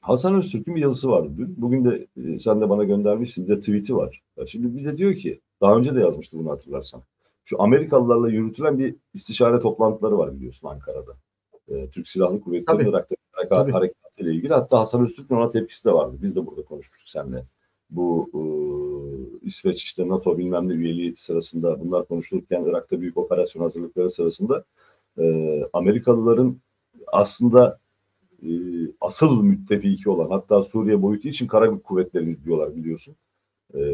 Hasan Öztürk'ün bir yazısı vardı dün. Bugün de sen de bana göndermişsin. Bir de tweet'i var. Ya şimdi bir de diyor ki, daha önce de yazmıştı bunu hatırlarsan. Şu Amerikalılarla yürütülen bir istişare toplantıları var biliyorsun Ankara'da. Türk Silahlı Kuvvetleri'nin Irak'ta harekatı ile ilgili. Hatta Hasan Öztürk'ün ona tepkisi de vardı. Biz de burada konuşmuştuk seninle. Bu İsveç işte NATO bilmem ne üyeliği sırasında bunlar konuşulurken Irak'ta büyük operasyon hazırlıkları sırasında Amerikalıların aslında asıl müttefiki olan, hatta Suriye boyutu için kara kuvvetlerimiz diyorlar biliyorsun.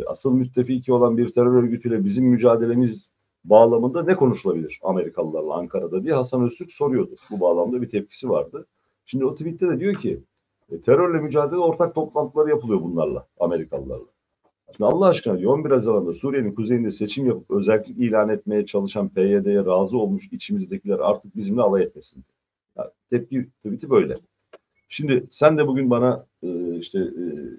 Asıl müttefiki olan bir terör örgütüyle bizim mücadelemiz bağlamında ne konuşulabilir Amerikalılarla Ankara'da diye Hasan Öztürk soruyordu. Bu bağlamda bir tepkisi vardı. Şimdi o tweette de diyor ki terörle mücadele ortak toplantıları yapılıyor bunlarla, Amerikalılarla. Şimdi Allah aşkına diyor, 11 Haziran'da Suriye'nin kuzeyinde seçim yapıp özellik ilan etmeye çalışan PYD'ye razı olmuş içimizdekiler artık bizimle alay etmesin. Yani tweet'i böyle. Şimdi sen de bugün bana işte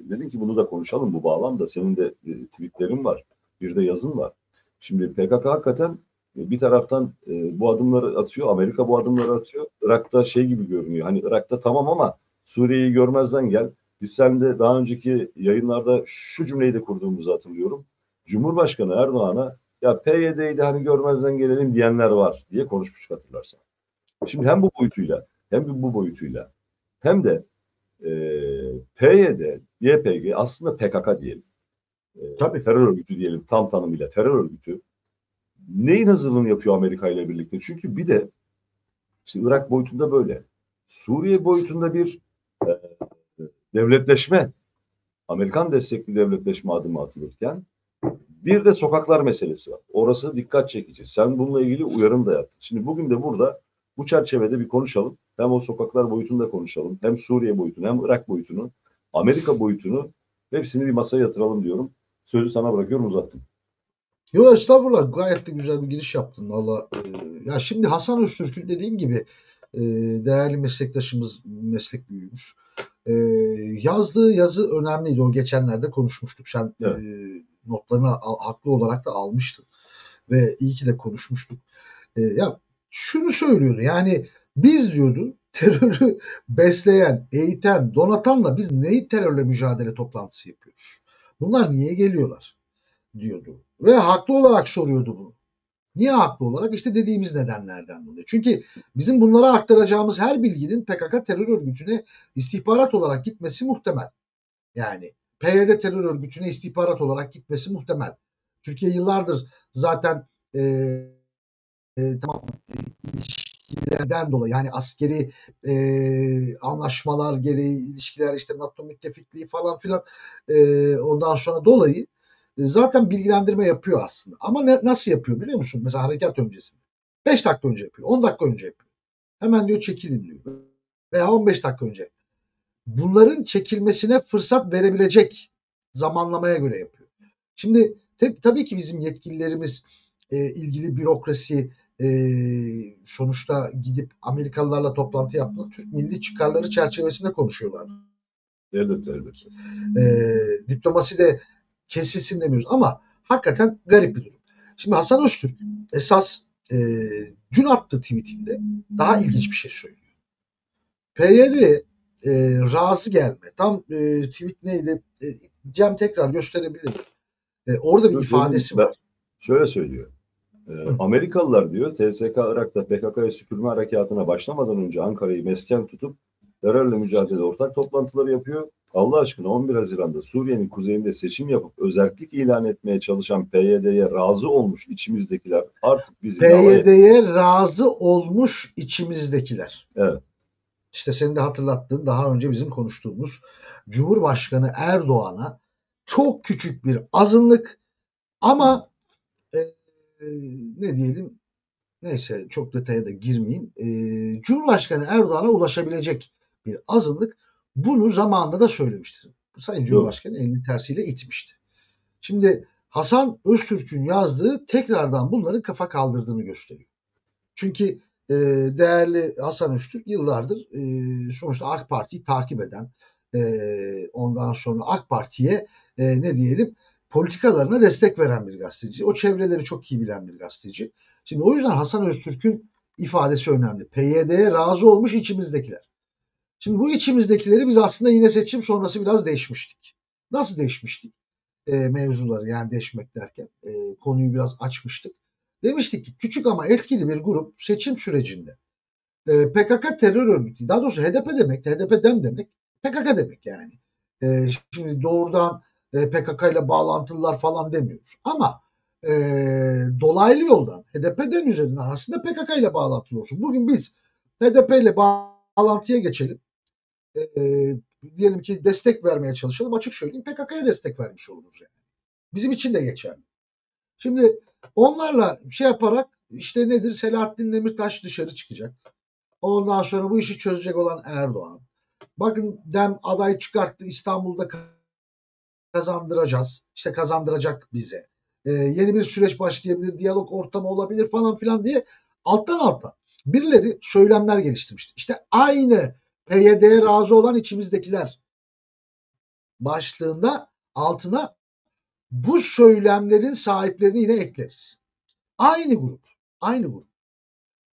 dedin ki bunu da konuşalım bu bağlamda. Senin de tweetlerin var. Bir de yazın var. Şimdi PKK hakikaten bir taraftan bu adımları atıyor. Amerika bu adımları atıyor. Irak'ta şey gibi görünüyor. Hani Irak'ta tamam ama Suriye'yi görmezden gel. Biz sen de daha önceki yayınlarda şu cümleyi de kurduğumuzu hatırlıyorum. Cumhurbaşkanı Erdoğan'a ya PYD'yi de hani görmezden gelelim diyenler var diye konuşmuştuk hatırlarsan. Şimdi hem bu boyutuyla hem bu boyutuyla hem de PYD, YPG aslında PKK diyelim. Tabii. Terör örgütü diyelim tam tanımıyla terör örgütü. Neyin hazırlığını yapıyor Amerika ile birlikte? Çünkü bir de işte Irak boyutunda böyle. Suriye boyutunda bir devletleşme, Amerikan destekli devletleşme adımı atılırken bir de sokaklar meselesi var. Orası dikkat çekici. Sen bununla ilgili uyarım da yaptın. Şimdi bugün de burada bu çerçevede bir konuşalım. Hem o sokaklar boyutunda konuşalım. Hem Suriye boyutunu, hem Irak boyutunu, Amerika boyutunu hepsini bir masaya yatıralım diyorum. Sözü sana bırakıyorum, uzattım. Yo estağfurullah, gayet de güzel bir giriş yaptın. Valla ya şimdi Hasan Öztürk'ün dediğin gibi değerli meslektaşımız, meslek büyüğümüz. Yazdığı yazı önemliydi. O geçenlerde konuşmuştuk. Sen evet, notlarını haklı olarak da almıştın. Ve iyi ki de konuşmuştuk. Ya şunu söylüyordu. Yani biz diyordu terörü besleyen, eğiten, donatanla biz neyi terörle mücadele toplantısı yapıyoruz? Bunlar niye geliyorlar? Diyordu. Ve haklı olarak soruyordu bunu. Niye haklı olarak? İşte dediğimiz nedenlerden dolayı. Çünkü bizim bunlara aktaracağımız her bilginin PKK terör örgütüne istihbarat olarak gitmesi muhtemel. Yani PYD terör örgütüne istihbarat olarak gitmesi muhtemel. Türkiye yıllardır zaten tamam ilişkilerden dolayı, yani askeri anlaşmalar gereği ilişkiler, işte NATO müttefikliği falan filan ondan sonra dolayı zaten bilgilendirme yapıyor aslında. Ama nasıl yapıyor biliyor musun? Mesela harekat öncesinde. 5 dakika önce yapıyor. 10 dakika önce yapıyor. Hemen diyor çekilin diyor. Veya 15 dakika önce. Bunların çekilmesine fırsat verebilecek zamanlamaya göre yapıyor. Şimdi tabii ki bizim yetkililerimiz, ilgili bürokrasi sonuçta gidip Amerikalılarla toplantı yapmak, Türk milli çıkarları çerçevesinde konuşuyorlar. Evet, evet. Diplomasi de kesilsin demiyoruz ama hakikaten garip bir durum. Şimdi Hasan Öztürk esas dün attığı tweetinde daha ilginç bir şey söylüyor. PYD razı gelme. Tam tweet neydi? Cem tekrar gösterebilir. Orada bir ifadesi var. Şöyle söylüyor. Amerikalılar diyor TSK Irak'ta PKK'ya süpürme harekatına başlamadan önce Ankara'yı mesken tutup terörle mücadele ortak toplantıları yapıyor. Allah aşkına 11 Haziran'da Suriye'nin kuzeyinde seçim yapıp özellik ilan etmeye çalışan PYD'ye razı olmuş içimizdekiler artık bizim... PYD'ye razı olmuş içimizdekiler. Evet. İşte senin de hatırlattığın, daha önce bizim konuştuğumuz Cumhurbaşkanı Erdoğan'a çok küçük bir azınlık ama ne diyelim, neyse çok detaya da girmeyeyim. Cumhurbaşkanı Erdoğan'a ulaşabilecek bir azınlık. Bunu zamanında da söylemişti. Sayın Cumhurbaşkanı elini tersiyle itmişti. Şimdi Hasan Öztürk'ün yazdığı tekrardan bunların kafa kaldırdığını gösteriyor. Çünkü değerli Hasan Öztürk yıllardır sonuçta AK Parti'yi takip eden, ondan sonra AK Parti'ye ne diyelim politikalarına destek veren bir gazeteci. O çevreleri çok iyi bilen bir gazeteci. Şimdi o yüzden Hasan Öztürk'ün ifadesi önemli. PYD'ye razı olmuş içimizdekiler. Şimdi bu içimizdekileri biz aslında yine seçim sonrası biraz değişmiştik. Nasıl değişmiştik? Mevzuları yani değişmek derken konuyu biraz açmıştık. Demiştik ki küçük ama etkili bir grup seçim sürecinde PKK terör örgütü, daha doğrusu HDP demek, HDP DEM demek, PKK demek yani. Şimdi doğrudan PKK ile bağlantılılar falan demiyoruz. Ama dolaylı yoldan HDP DEM üzerinden aslında PKK ile bağlantılı olsun. Bugün biz HDP ile bağlantıya geçelim. Diyelim ki destek vermeye çalışalım. Açık söyleyeyim, PKK'ya destek vermiş oluruz yani. Bizim için de geçerli. Şimdi onlarla şey yaparak işte nedir? Selahattin Demirtaş dışarı çıkacak. Ondan sonra bu işi çözecek olan Erdoğan. Bakın DEM aday çıkarttı, İstanbul'da kazandıracağız. İşte kazandıracak bize. Yeni bir süreç başlayabilir, diyalog ortamı olabilir falan filan diye alttan alta birileri söylemler geliştirmişti. İşte aynı PYD'ye razı olan içimizdekiler başlığında altına bu söylemlerin sahiplerini yine ekleriz. Aynı grup, aynı grup.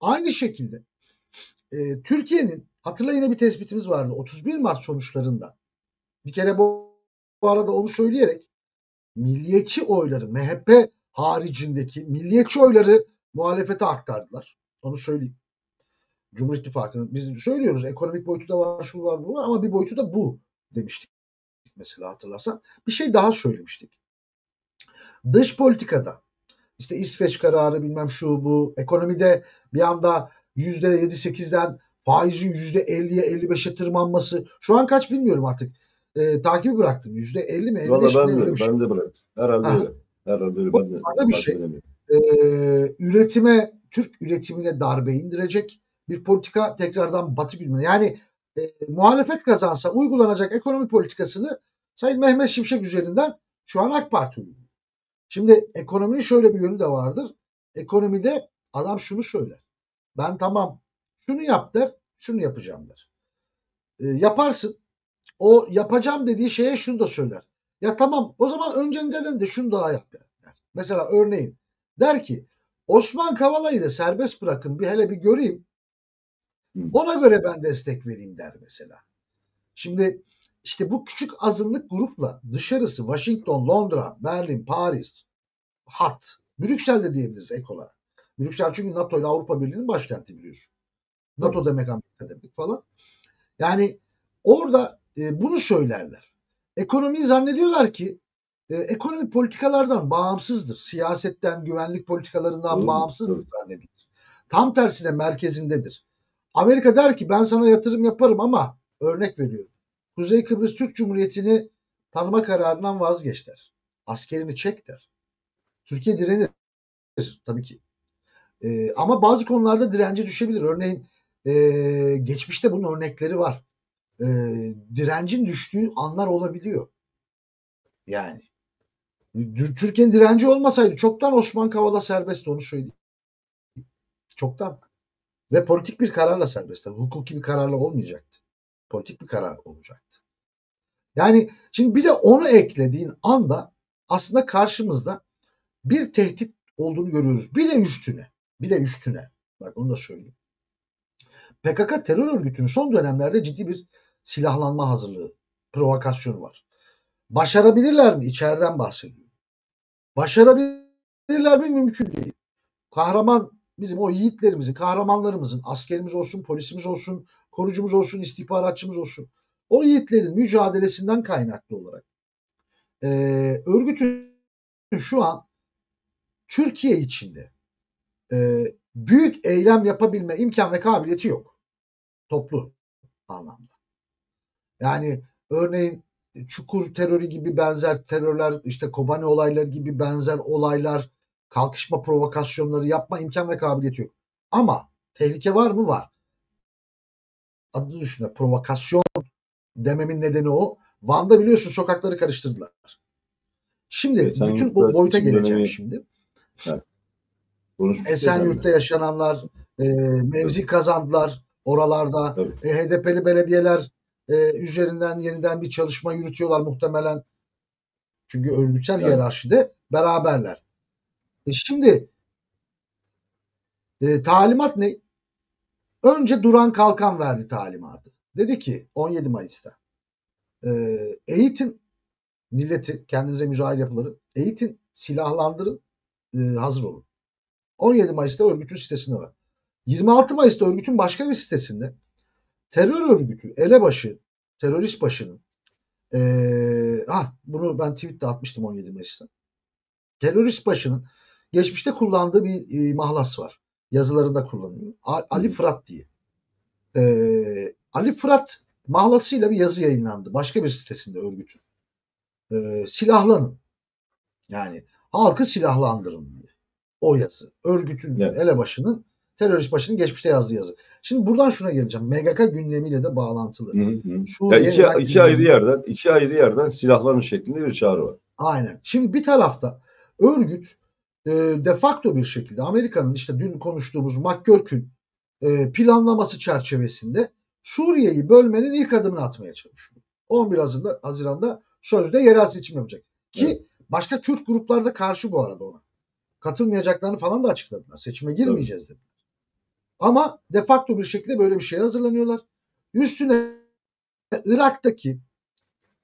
Aynı şekilde Türkiye'nin, hatırla yine bir tespitimiz vardı 31 Mart sonuçlarında. Bir kere bu arada onu söyleyerek milliyetçi oyları, MHP haricindeki milliyetçi oyları muhalefete aktardılar. Onu söyleyeyim. Cumhur İttifakı'nın biz söylüyoruz ekonomik boyutu da var, şu var, bu var ama bir boyutu da bu demiştik. Mesela hatırlarsan bir şey daha söylemiştik. Dış politikada işte İsveç kararı bilmem şu bu, ekonomide bir anda %7-8'den faizin %50'ye 55'e tırmanması. Şu an kaç bilmiyorum artık. Takibi bıraktım. %50 mi 55 mi? Ben de bıraktım. Herhalde. Bunlarda bir şey. Üretime, Türk üretimine darbe indirecek bir politika tekrardan Batı gündemine. Yani muhalefet kazansa uygulanacak ekonomi politikasını Sayın Mehmet Şimşek üzerinden şu an AK Parti uyguluyor. Şimdi ekonominin şöyle bir yönü de vardır. Ekonomide adam şunu söyler. Ben tamam şunu yap der, şunu yapacağım der. Yaparsın. O yapacağım dediği şeye şunu da söyler. Ya tamam o zaman önceden de şunu daha yap der. Mesela örneğin der ki Osman Kavala'yı da serbest bırakın bir hele bir göreyim. Ona göre ben destek vereyim der mesela. Şimdi işte bu küçük azınlık grupla dışarısı Washington, Londra, Berlin, Paris, hat, Brüksel de diyebiliriz ek olarak. Brüksel çünkü NATO ile Avrupa Birliği'nin başkenti biliyorsun. NATO demek Amerika demek falan. Yani orada bunu söylerler. Ekonomiyi zannediyorlar ki ekonomi politikalardan bağımsızdır. Siyasetten, güvenlik politikalarından bağımsızdır zannedilir. Tam tersine merkezindedir. Amerika der ki ben sana yatırım yaparım ama örnek veriyorum. Kuzey Kıbrıs Türk Cumhuriyeti'ni tanıma kararından vazgeç der. Askerini çek der. Türkiye direnir tabii ki. Ama bazı konularda dirence düşebilir. Örneğin geçmişte bunun örnekleri var. Direncin düştüğü anlar olabiliyor. Yani Türkiye'nin direnci olmasaydı çoktan Osman Kavala serbest, onu söyleyeyim. Çoktan. Ve politik bir kararla serbest. Hukuki bir kararla olmayacaktı. Politik bir karar olacaktı. Yani şimdi bir de onu eklediğin anda aslında karşımızda bir tehdit olduğunu görüyoruz. Bir de üstüne. Bak onu da söyleyeyim. PKK terör örgütünün son dönemlerde ciddi bir silahlanma hazırlığı, provokasyonu var. Başarabilirler mi? İçeriden bahsediyorum. Başarabilirler mi? Mümkün değil. Bizim o yiğitlerimizin, kahramanlarımızın, askerimiz olsun, polisimiz olsun, korucumuz olsun, istihbaratçımız olsun. O yiğitlerin mücadelesinden kaynaklı olarak örgütün şu an Türkiye içinde büyük eylem yapabilme imkan ve kabiliyeti yok. Toplu anlamda. Yani örneğin Çukur terörü gibi benzer terörler, işte Kobani olayları gibi benzer olaylar, kalkışma provokasyonları yapma imkan ve kabiliyeti yok. Ama tehlike var mı? Var. Adının üstünde provokasyon dememin nedeni o. Van'da biliyorsun sokakları karıştırdılar. Şimdi bütün bu boyuta geleceğim şimdi. Evet. Esenyurt'ta yaşananlar, mevzi kazandılar oralarda. Evet. HDP'li belediyeler üzerinden yeniden bir çalışma yürütüyorlar muhtemelen. Çünkü örgütsel hiyerarşide beraberler. Şimdi talimat ne? Önce Duran Kalkan verdi talimatı. Dedi ki 17 Mayıs'ta eğitim milleti, kendinize mücahil yapıları eğitim, silahlandırın, hazır olun. 17 Mayıs'ta örgütün sitesinde var. 26 Mayıs'ta örgütün başka bir sitesinde terör örgütü elebaşı, terörist başının bunu ben tweet'te atmıştım 17 Mayıs'ta. Terörist başının geçmişte kullandığı bir mahlas var. Yazılarında kullanılıyor. Ali Fırat diye. Ali Fırat mahlasıyla bir yazı yayınlandı. Başka bir sitesinde örgütün. Silahlanın. Yani halkı silahlandırın diye. O yazı. Örgütün, evet, elebaşının, terörist başının geçmişte yazdığı yazı. Şimdi buradan şuna geleceğim. MGK gündemiyle de bağlantılı. İki ayrı yerden silahlanın şeklinde bir çağrı var. Aynen. Şimdi bir tarafta örgüt de facto bir şekilde Amerika'nın işte dün konuştuğumuz McGurk'ün planlaması çerçevesinde Suriye'yi bölmenin ilk adımını atmaya çalışıyor. 11 Haziran'da sözde yerel seçim yapacak. Ki evet, başka Türk gruplar da karşı bu arada ona. Katılmayacaklarını falan da açıkladılar. Seçime girmeyeceğiz dediler. Ama de facto bir şekilde böyle bir şeye hazırlanıyorlar. Üstüne Irak'taki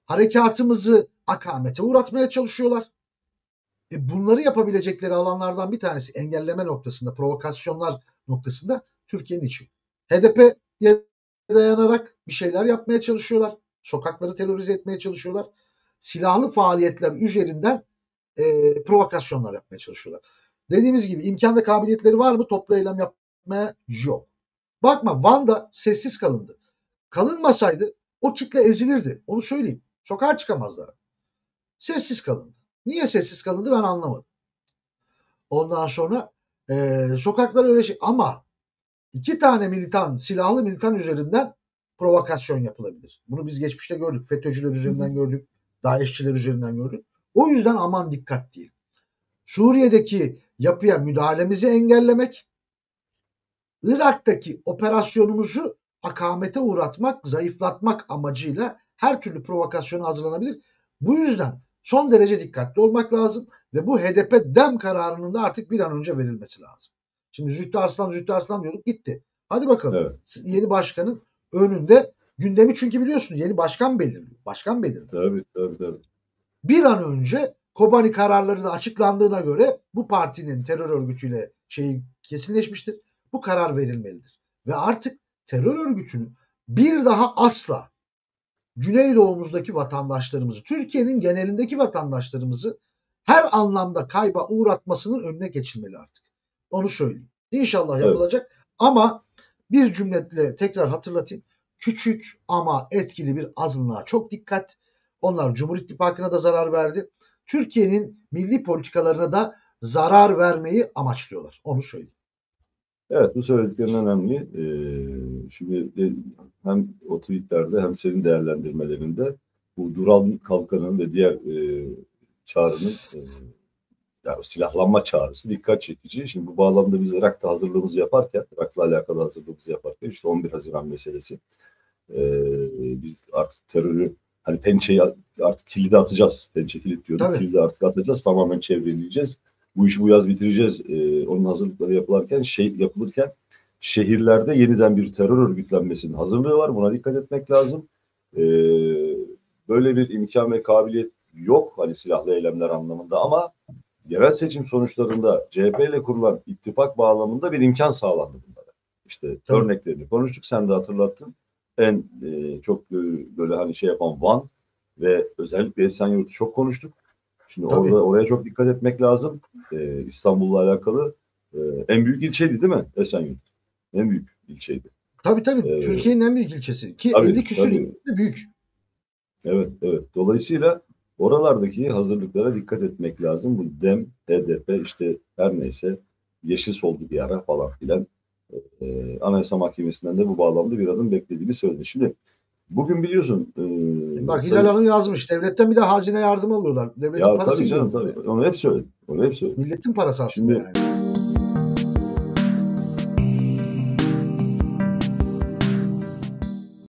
harekatımızı akamete uğratmaya çalışıyorlar. Bunları yapabilecekleri alanlardan bir tanesi engelleme noktasında, provokasyonlar noktasında Türkiye'nin içi. HDP'ye dayanarak bir şeyler yapmaya çalışıyorlar. Sokakları terörize etmeye çalışıyorlar. Silahlı faaliyetler üzerinden provokasyonlar yapmaya çalışıyorlar. Dediğimiz gibi imkan ve kabiliyetleri var mı? Toplu eylem yapmaya yok. Bakma, Van'da sessiz kalındı. Kalınmasaydı o kitle ezilirdi. Onu söyleyeyim. Sokağa çıkamazlar. Sessiz kalındı. Niye sessiz kalındı ben anlamadım. Ondan sonra sokaklar öyle şey. Ama iki tane militan, silahlı militan üzerinden provokasyon yapılabilir. Bunu biz geçmişte gördük. FETÖ'cüler üzerinden gördük. DAEŞ'çiler üzerinden gördük. O yüzden aman dikkat diyelim. Suriye'deki yapıya müdahalemizi engellemek, Irak'taki operasyonumuzu akamete uğratmak, zayıflatmak amacıyla her türlü provokasyona hazırlanabilir. Bu yüzden son derece dikkatli olmak lazım ve bu HDP-DEM kararının da artık bir an önce verilmesi lazım. Şimdi Zühtü Arslan diyorduk, gitti. Hadi bakalım, evet, yeni başkanın önünde gündemi, çünkü biliyorsunuz yeni başkan belirliyor. Başkan belirliyor. Tabii. Bir an önce Kobani kararları da açıklandığına göre bu partinin terör örgütüyle kesinleşmiştir. Bu karar verilmelidir. Ve artık terör örgütünün bir daha asla Güneydoğumuzdaki vatandaşlarımızı, Türkiye'nin genelindeki vatandaşlarımızı her anlamda kayba uğratmasının önüne geçilmeli artık. Onu söyleyeyim. İnşallah yapılacak, evet, ama bir cümleyle tekrar hatırlatayım. Küçük ama etkili bir azınlığa çok dikkat. Onlar Cumhur İttifakı'na da zarar verdi. Türkiye'nin milli politikalarına da zarar vermeyi amaçlıyorlar. Onu söyleyeyim. Evet, bu söylediklerin önemli. Şimdi hem o tweetlerde hem senin değerlendirmelerinde bu Duran Kalkan'ın ve diğer çağrının yani silahlanma çağrısı dikkat çekici. Şimdi bu bağlamda biz Irak'ta hazırlığımızı yaparken, Irak'la alakalı hazırlığımızı yaparken işte 11 Haziran meselesi, biz artık terörü, hani pençeyi artık kilidi atacağız. Pençe kilit diyorduk. Tabii. Kilidi artık atacağız. Tamamen çevreleyeceğiz. Bu işi bu yaz bitireceğiz. Onun hazırlıkları yapılırken şehirlerde yeniden bir terör örgütlenmesinin hazırlığı var. Buna dikkat etmek lazım. Böyle bir imkan ve kabiliyet yok. Hani silahlı eylemler anlamında, ama yerel seçim sonuçlarında CHP ile kurulan ittifak bağlamında bir imkan sağlandı bunlara. İşte tabii, örneklerini konuştuk. Sen de hatırlattın. En çok böyle hani şey yapan Van ve özellikle Esenyurt'u çok konuştuk. Şimdi oraya çok dikkat etmek lazım. İstanbul'la alakalı en büyük ilçeydi değil mi Esenyurt? En büyük ilçeydi. Tabii. Türkiye'nin en büyük ilçesi. Ki 50 küsur büyük. Evet. Dolayısıyla oralardaki hazırlıklara dikkat etmek lazım. Bu DEM, HDP işte her neyse yeşil soldu bir ara falan filan. Anayasa Mahkemesi'nden de bu bağlamda bir adım beklediğini söyledi. Şimdi bugün biliyorsun bak Hilal Hanım yazmış. Devletten bir de hazine yardım alıyorlar. Devletin parası. Tabii canım. Onu hep söyledim. Milletin parası aslında. Şimdi, yani.